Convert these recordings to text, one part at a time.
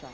shot.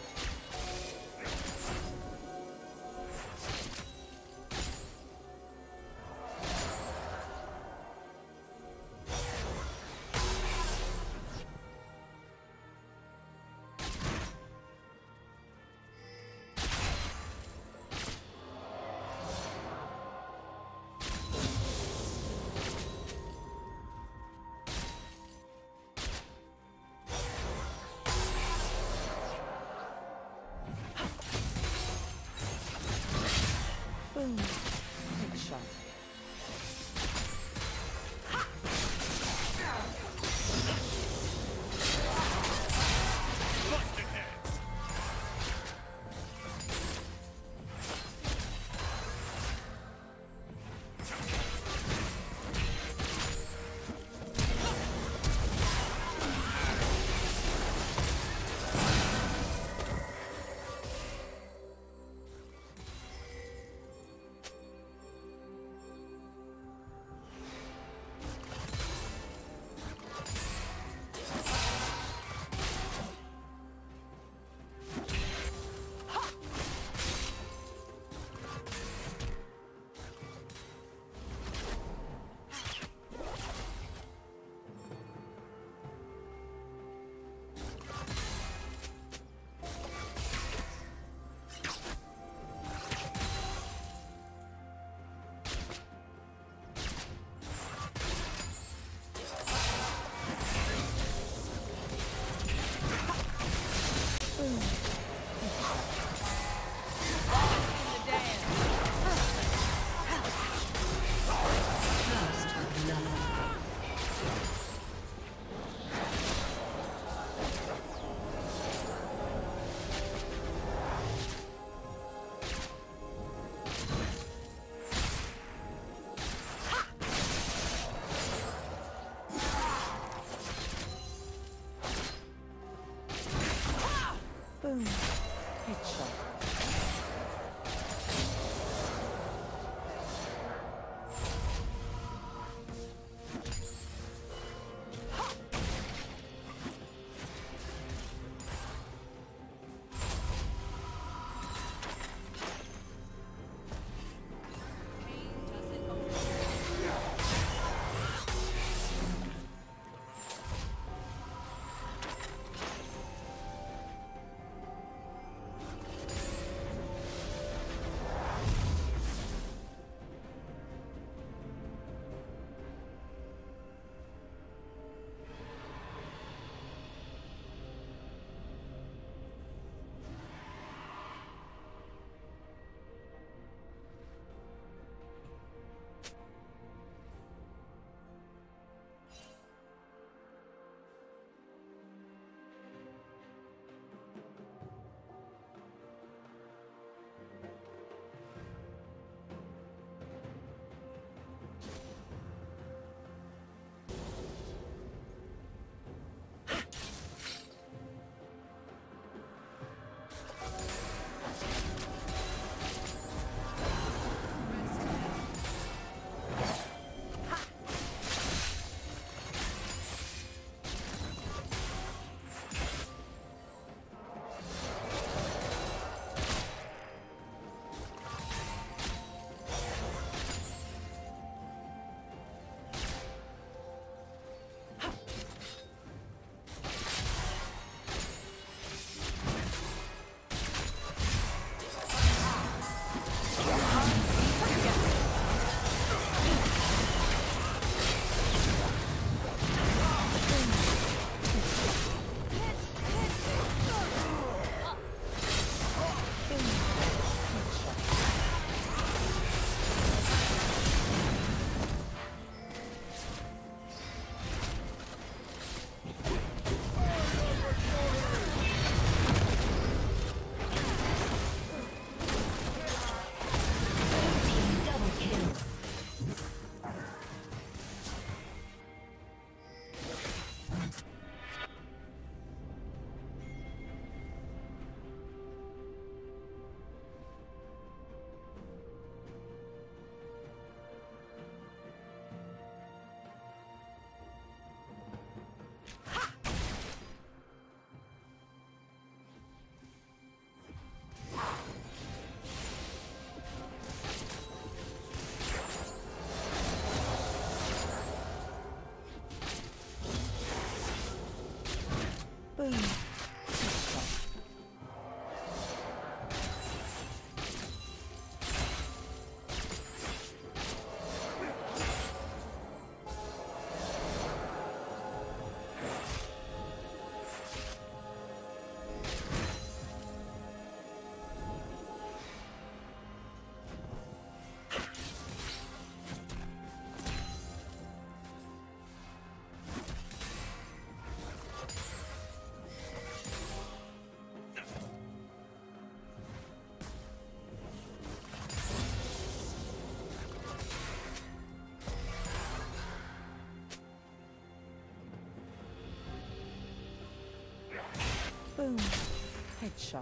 picture.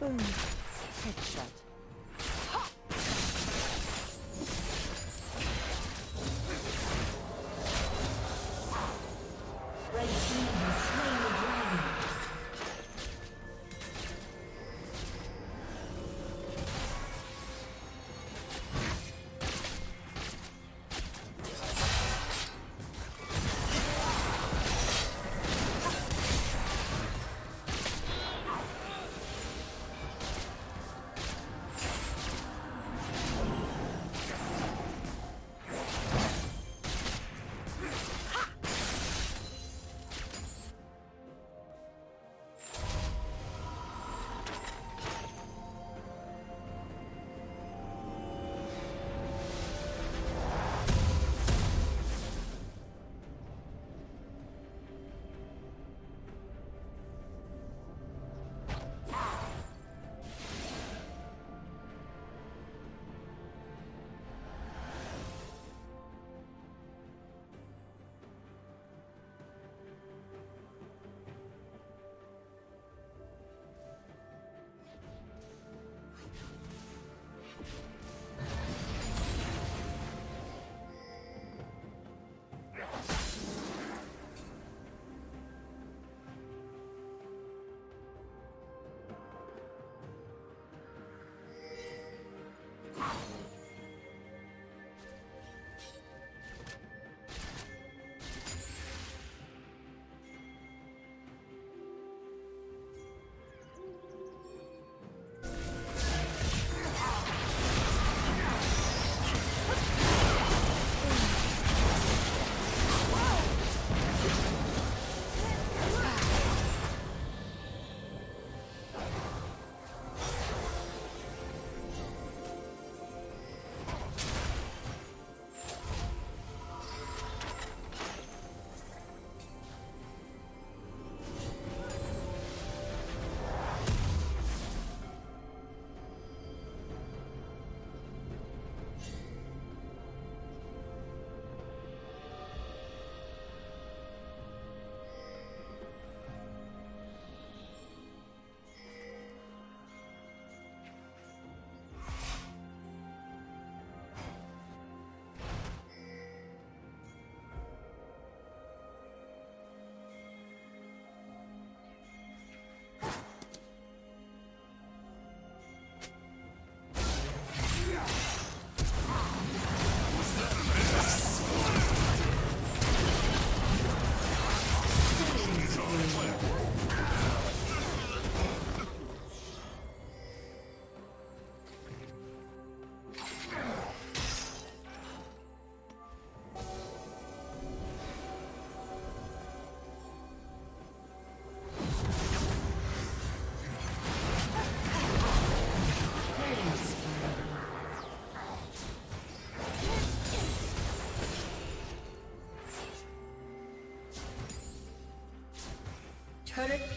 Boom. Headshot.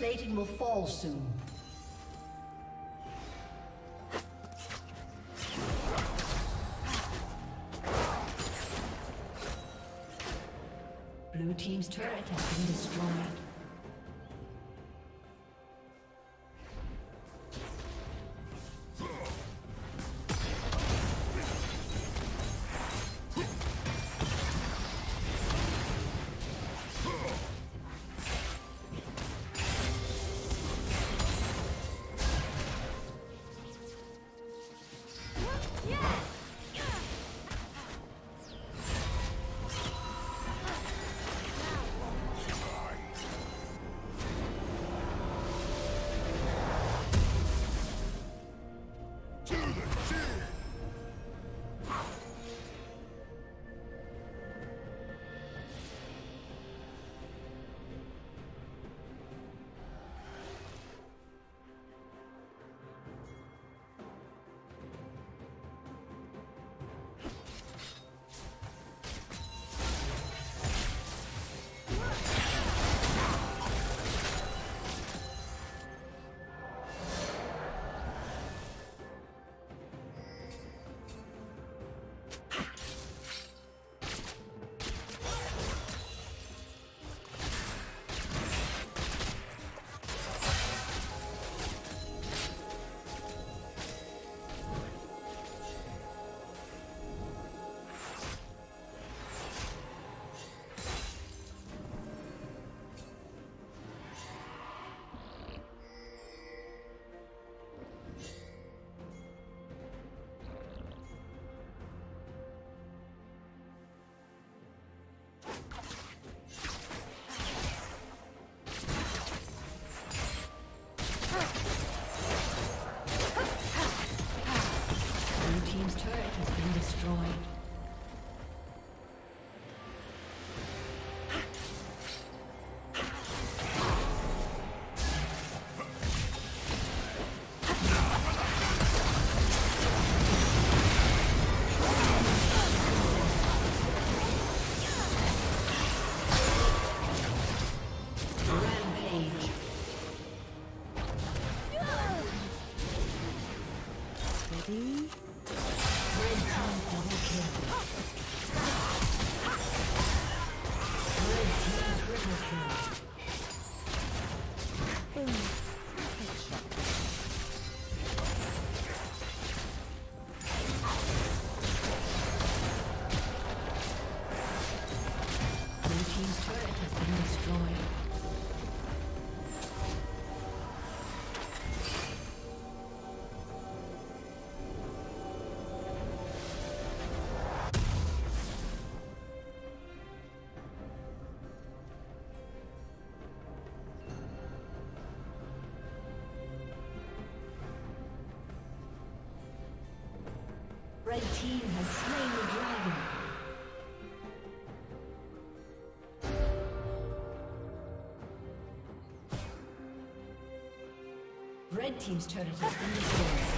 plating will fall soon. Blue team's turret has been destroyed. Red team has slain the dragon. Red team's turret has been destroyed.